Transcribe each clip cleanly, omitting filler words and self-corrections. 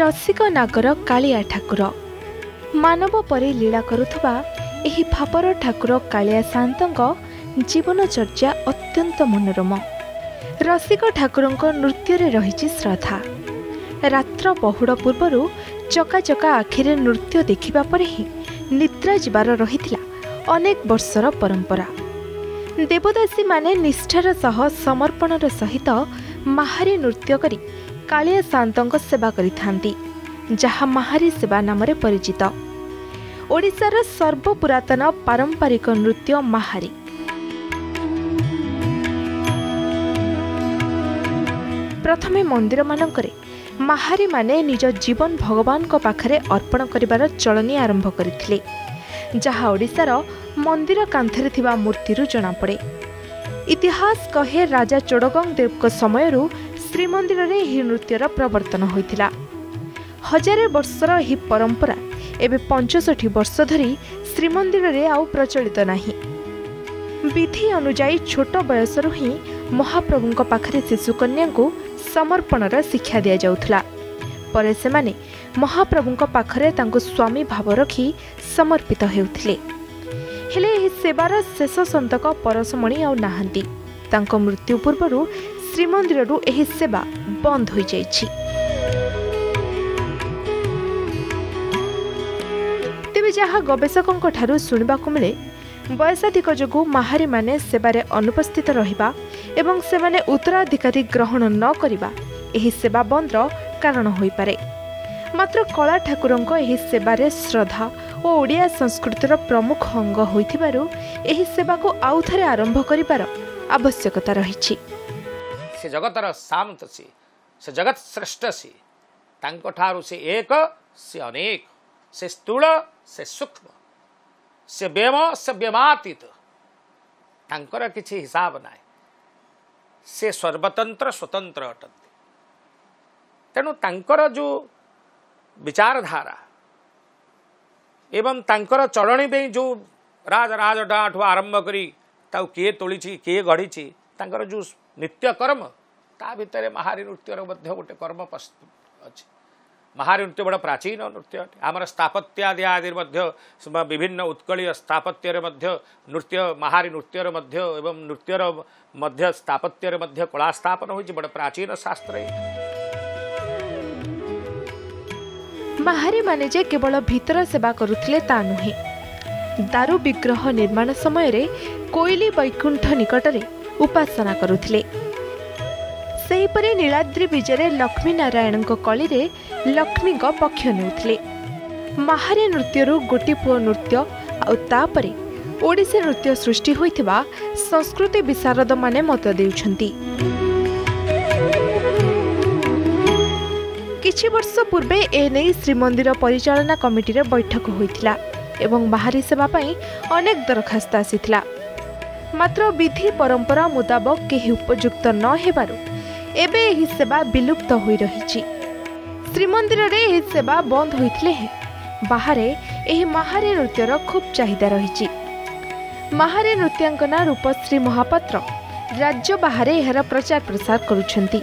रसिक नागर कालिया ठाकुर मानव परि लीला करुवा एही भापर ठाकुर कालिया सान्तंको जीवनचर्या अत्यंत मनोरम। रसिक ठाकुरंको नृत्य रही श्रद्धा। रात्र बहुड़ पूर्वर चकाचका आखिरे नृत्य देखिबा परे ही निद्रा जीवार रहितिला अनेक वर्षर परंपरा। देवदासी माने निष्ठार सह समर्पणर सहित माहारी नृत्य करी कालिया सांतंक सेवा करिथांती, जहा माहारी सेवा नामरे परिचित। ओडिशार सर्वपुरातन पारंपरिक नृत्य माहारी। प्रथमे मंदिर मानकरे माहारी माने निज जीवन भगवान को पाखरे अर्पण करिबार चलनी आरंभ करथिले, जहा ओडिशार मंदिर कांथरे थिबा मूर्तिरु जना पड़े। इतिहास कहे राजा चोड़गंग देवक समयरु श्रीमंदिर रे ही नृत्यर प्रवर्तन होइतिला। हजारे वर्षर ही परंपरा एबे 65 वर्ष धरी श्रीमंदिर रे आउ प्रचलित नाही। विधि अनुजाई छोट बयसरु ही महाप्रभुंक पाखरे शिशुकन्या को समर्पणर शिक्षा दिया जाउथला। परे से माने महाप्रभुंक पाखरे तांको स्वामी भाव रखी समर्पित हेउथिले। हेले एही सेवार शेष संतक परसमणी आउ नाहंती। तांको मृत्यु पूर्वरु श्रीमंदिररु एही सेवा बंद होई जाईछि। तेबे जहा गवेषकंक ठारु सुनिबाकु मिले, वयसाधिक जोगु माहारी माने सेवारे अनुपस्थित रहिबा एवं सेमाने उत्तराधिकारी ग्रहण न करिबा एही सेवा बंदर कारण होई पारे। मात्र कला ठाकुरंक एही सेवारे श्रद्धा और ओडिया संस्कृतिर प्रमुख अंग होइथिबारु एही सेवा को आउथरे आरंभ करिबार आवश्यकता रहिछि। से जगतर शांत से जगत श्रेष्ठ से तांको ठारु से एक से अनेक से स्थूल से सूक्ष्म से व्यम से व्यमातीत तांकर किछि हिसाब नाय। से सर्वतंत्र स्वतंत्र अटंती। तेणु तांकर जो विचारधारा एवं तांकर चलणी पे जो राज राजठाठ आरंभ करी ताऊ किए तोली किए गढ़ी तांकर जो नित्य कर्म ता भितर महारी नृत्यर गोटे कर्म अच्छे। महारी नृत्य बड़ा प्राचीन नृत्य अटे। आमर स्थापत्यादि आदि विभिन्न उत्कलीय स्थापत्यर नृत्य महारी नृत्यर एवं नृत्यर मध्य स्थापत्यर कला स्थापन हो बड़ा प्राचीन शास्त्र। महारी माने जे केवल भीतर सेवा करुथिले ता नुहे। दारू विग्रह निर्माण समय रे कोइली वैकुंठ निकटरे उपासना करुथिले। सेहीपरि नीलाद्रि विजय लक्ष्मी नारायण कली लक्ष्मी पक्ष नेउथिले। माहारी नृत्यरु गोटी पुओ नृत्य आउ तापरे ओडिसी नृत्य सृष्टि होइथिबा संस्कृति विशारद माने मत देउछन्ती। किछि वर्ष पूर्वे एने श्रीमंदिर परिचालना कमिटी रे बैठक होइथिला एवं माहारी सेवा पई अनेक दरखास्त आसीथिला। मात्र विधि परंपरा मुताबक केहि उपयुक्त न हेबारु एबे एही सेवा विलुप्त होई रहिछि। श्रीमंदिर रे एही सेवा बंद होइथिले हे बाहरे एही माहारी नृत्यर खूब चाहिदा रहिछि। माहारी नृत्यांगना रूपश्री महापत्र राज्य बाहरे एहार प्रचार प्रसार करुछन्ती।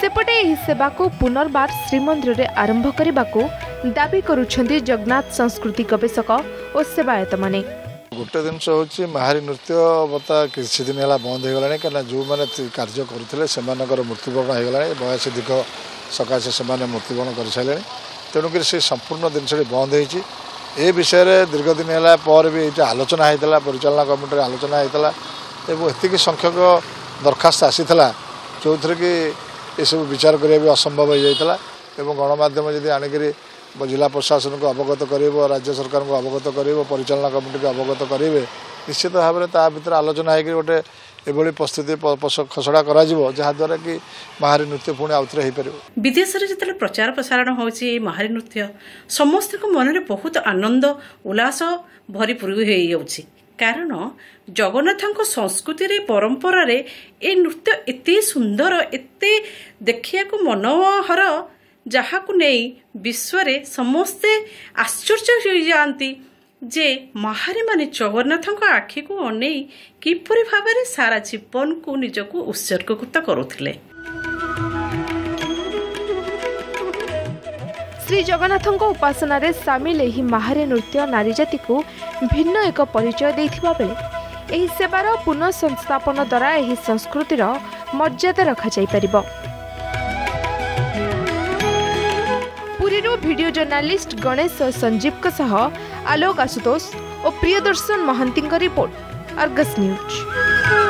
सेपटे एही सेवा को पुनर्बार श्रीमंदिर रे आरंभ करिबाको दाबी करुछन्ती जगन्नाथ संस्कृति गवेषक और सेवायत माने। गोटे जिनस हूँ माहारी नृत्य बता किसी दिन है बंद हो गला कहीं जो मैंने कार्य करुले से मृत्युवरण हो गला बयसाधिक सकाशे से मृत्युवरण कर सारे तेणुक से संपूर्ण जिनस बंद हो विषय में दीर्घ दिन है भी ये आलोचना होता परिचालना कमिटी आलोचना होता एति संख्यक दरखास्त आसी जो थी कि यू विचार करा असंभव हो जाता और गणमाध्यम जी आणिक जिला प्रशासन को अवगत करेबो राज्य सरकार को अवगत करेबो परिचालना कमिटी को अवगत करेबे निश्चित भाव में ता भर आलोचना होगी गोटे एभली प्रस्तुति खसड़ा करा जिवो जहा द्वारा कि माहारी नृत्य पुणी आउथरे हे परबो। विदेश रे जतले प्रचार प्रसारण होची माहारी नृत्य समस्त को मन रे बहुत आनंद उल्लास भरी पूरी होई जाउची। कारण जगन्नाथ संस्कृति रे परंपरा रे ए नृत्य एते सुंदर एते देखिया को मनोहर जहाकु नहीं विश्वरे समस्ते आश्चर्य हो जाती जे माहारी माने जगन्नाथ आखि को अने किपरि भावरे सारा जीवन को निजको उत्सर्गकृत करुथिले। श्री जगन्नाथों उपासना सामिल यही माहारे नृत्य नारी जाति को भिन्न एक परिचय देथिबा बेले एही सेवार पुनः संस्थापन द्वारा यह संस्कृतिर मर्यादा रखा जाय परिबो। पुरीरो वीडियो जर्नालिस्ट गणेश संजीव के सह आलोक आशुतोष और Priyadarshan Mahanti report, Argus news.